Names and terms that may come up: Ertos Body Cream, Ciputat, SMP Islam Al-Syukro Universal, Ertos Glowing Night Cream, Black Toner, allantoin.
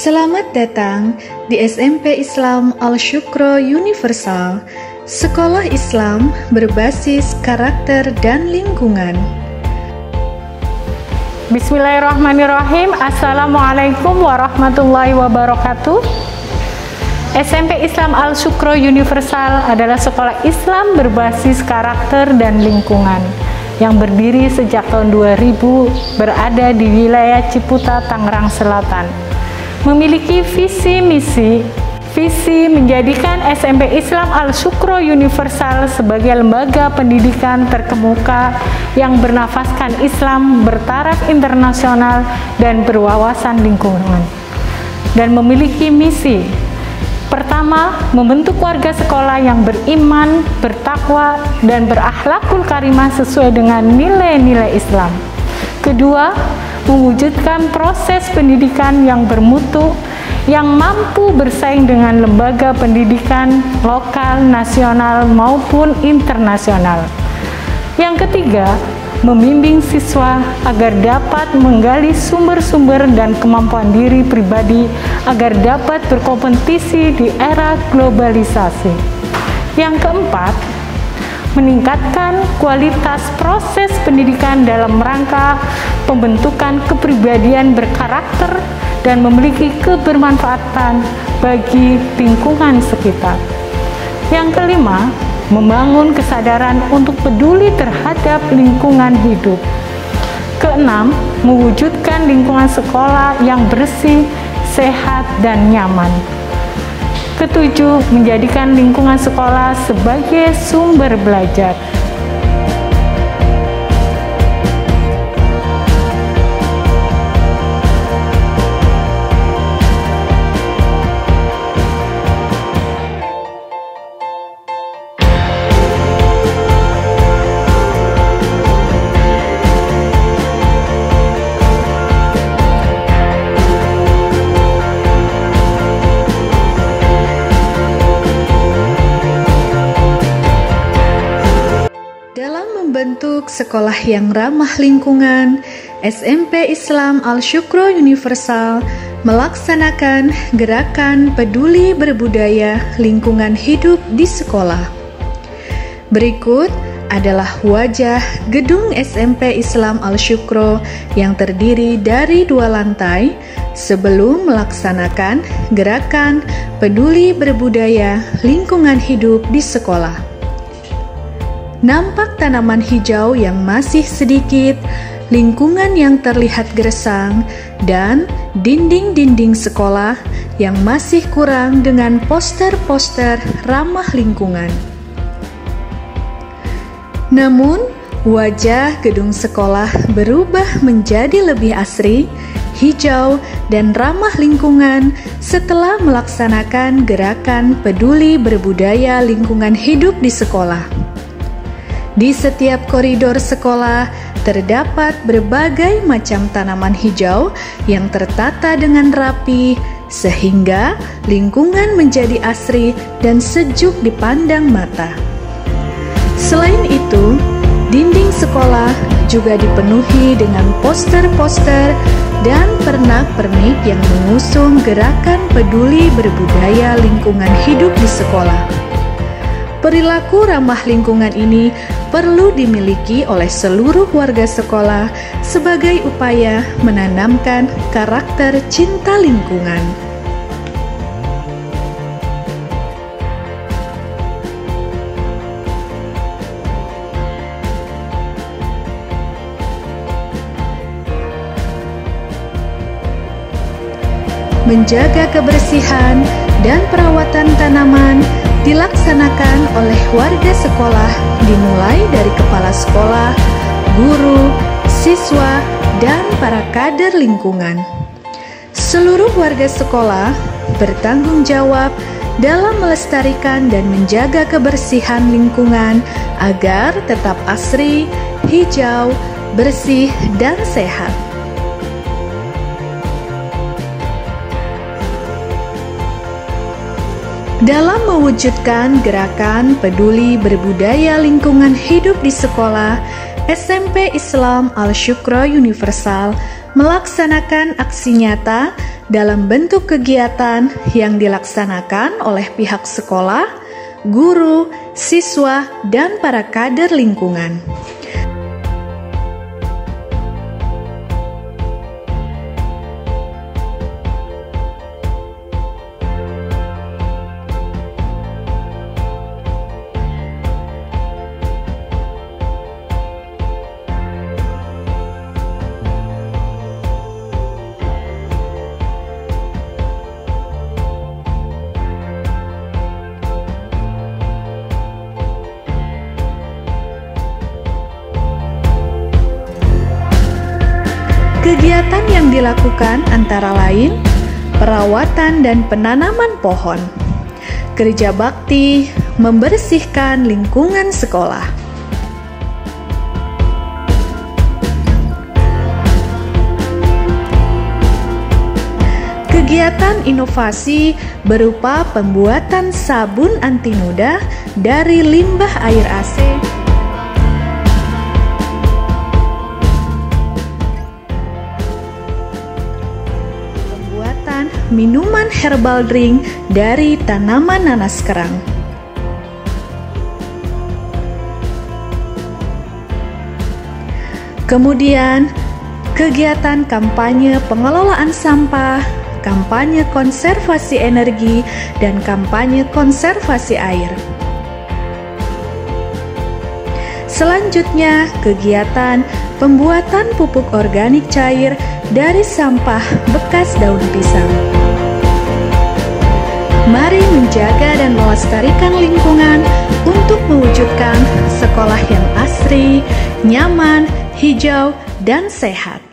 Selamat datang di SMP Islam Al-Syukro Universal, sekolah Islam berbasis karakter dan lingkungan. Bismillahirrahmanirrahim. Assalamualaikum warahmatullahi wabarakatuh. SMP Islam Al-Syukro Universal adalah sekolah Islam berbasis karakter dan lingkungan yang berdiri sejak tahun 2000, berada di wilayah Ciputat, Tangerang Selatan. Memiliki visi misi, menjadikan SMP Islam Al-Syukro Universal sebagai lembaga pendidikan terkemuka yang bernafaskan Islam, bertaraf internasional dan berwawasan lingkungan, dan memiliki misi. Pertama, membentuk warga sekolah yang beriman, bertakwa, dan berakhlakul karimah sesuai dengan nilai-nilai Islam. Kedua, mewujudkan proses pendidikan yang bermutu, yang mampu bersaing dengan lembaga pendidikan lokal, nasional, maupun internasional. Yang ketiga, membimbing siswa agar dapat menggali sumber-sumber dan kemampuan diri pribadi agar dapat berkompetisi di era globalisasi. Yang keempat, meningkatkan kualitas proses pendidikan dalam rangka pembentukan kepribadian berkarakter dan memiliki kebermanfaatan bagi lingkungan sekitar. Yang kelima, membangun kesadaran untuk peduli terhadap lingkungan hidup. Keenam, mewujudkan lingkungan sekolah yang bersih, sehat, dan nyaman. Ketujuh, menjadikan lingkungan sekolah sebagai sumber belajar. Membentuk sekolah yang ramah lingkungan, SMP Islam Al-Syukro Universal melaksanakan gerakan peduli berbudaya lingkungan hidup di sekolah. Berikut adalah wajah gedung SMP Islam Al-Syukro yang terdiri dari 2 lantai sebelum melaksanakan gerakan peduli berbudaya lingkungan hidup di sekolah. Nampak tanaman hijau yang masih sedikit, lingkungan yang terlihat gersang, dan dinding-dinding sekolah yang masih kurang dengan poster-poster ramah lingkungan. Namun, wajah gedung sekolah berubah menjadi lebih asri, hijau, dan ramah lingkungan setelah melaksanakan gerakan peduli berbudaya lingkungan hidup di sekolah. Di setiap koridor sekolah terdapat berbagai macam tanaman hijau yang tertata dengan rapi sehingga lingkungan menjadi asri dan sejuk dipandang mata. Selain itu, dinding sekolah juga dipenuhi dengan poster-poster dan pernak-pernik yang mengusung gerakan peduli berbudaya lingkungan hidup di sekolah. Perilaku ramah lingkungan ini perlu dimiliki oleh seluruh warga sekolah sebagai upaya menanamkan karakter cinta lingkungan. Menjaga kebersihan dan perawatan tanaman dilaksanakan oleh warga sekolah, dimulai dari kepala sekolah, guru, siswa, dan para kader lingkungan. Seluruh warga sekolah bertanggung jawab dalam melestarikan dan menjaga kebersihan lingkungan agar tetap asri, hijau, bersih, dan sehat. Dalam mewujudkan gerakan peduli berbudaya lingkungan hidup di sekolah, SMP Islam Al-Syukro Universal melaksanakan aksi nyata dalam bentuk kegiatan yang dilaksanakan oleh pihak sekolah, guru, siswa, dan para kader lingkungan. Kegiatan yang dilakukan antara lain perawatan dan penanaman pohon, kerja bakti, membersihkan lingkungan sekolah. Kegiatan inovasi berupa pembuatan sabun anti noda dari limbah air AC. Minuman herbal drink dari tanaman nanas kerang. Kemudian, kegiatan kampanye pengelolaan sampah, kampanye konservasi energi, dan kampanye konservasi air. Selanjutnya, kegiatan pembuatan pupuk organik cair dari sampah bekas daun pisang. Mari menjaga dan melestarikan lingkungan untuk mewujudkan sekolah yang asri, nyaman, hijau, dan sehat.